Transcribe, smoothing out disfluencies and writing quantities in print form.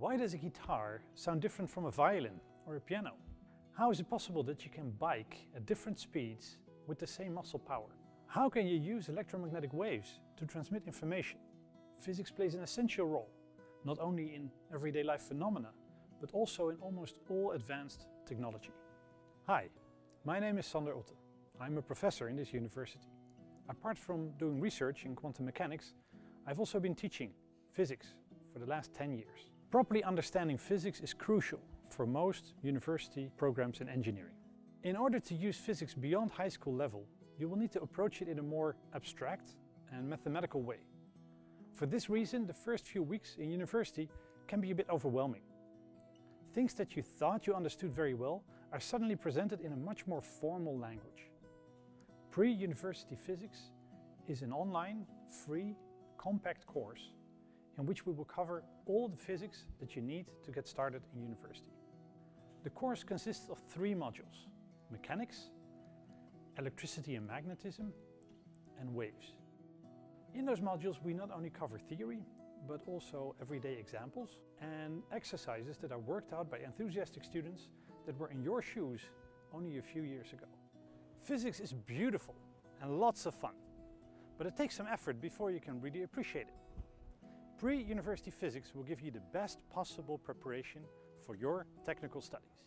Why does a guitar sound different from a violin or a piano? How is it possible that you can bike at different speeds with the same muscle power? How can you use electromagnetic waves to transmit information? Physics plays an essential role, not only in everyday life phenomena, but also in almost all advanced technology. Hi, my name is Sander Otten. I'm a professor in this university. Apart from doing research in quantum mechanics, I've also been teaching physics for the last 10 years. Properly understanding physics is crucial for most university programs in engineering. In order to use physics beyond high school level, you will need to approach it in a more abstract and mathematical way. For this reason, the first few weeks in university can be a bit overwhelming. Things that you thought you understood very well are suddenly presented in a much more formal language. Pre-university physics is an online, free, compact course in which we will cover all the physics that you need to get started in university. The course consists of 3 modules: mechanics, electricity and magnetism, and waves. In those modules we not only cover theory, but also everyday examples and exercises that are worked out by enthusiastic students that were in your shoes only a few years ago. Physics is beautiful and lots of fun, but it takes some effort before you can really appreciate it. Pre-university physics will give you the best possible preparation for your technical studies.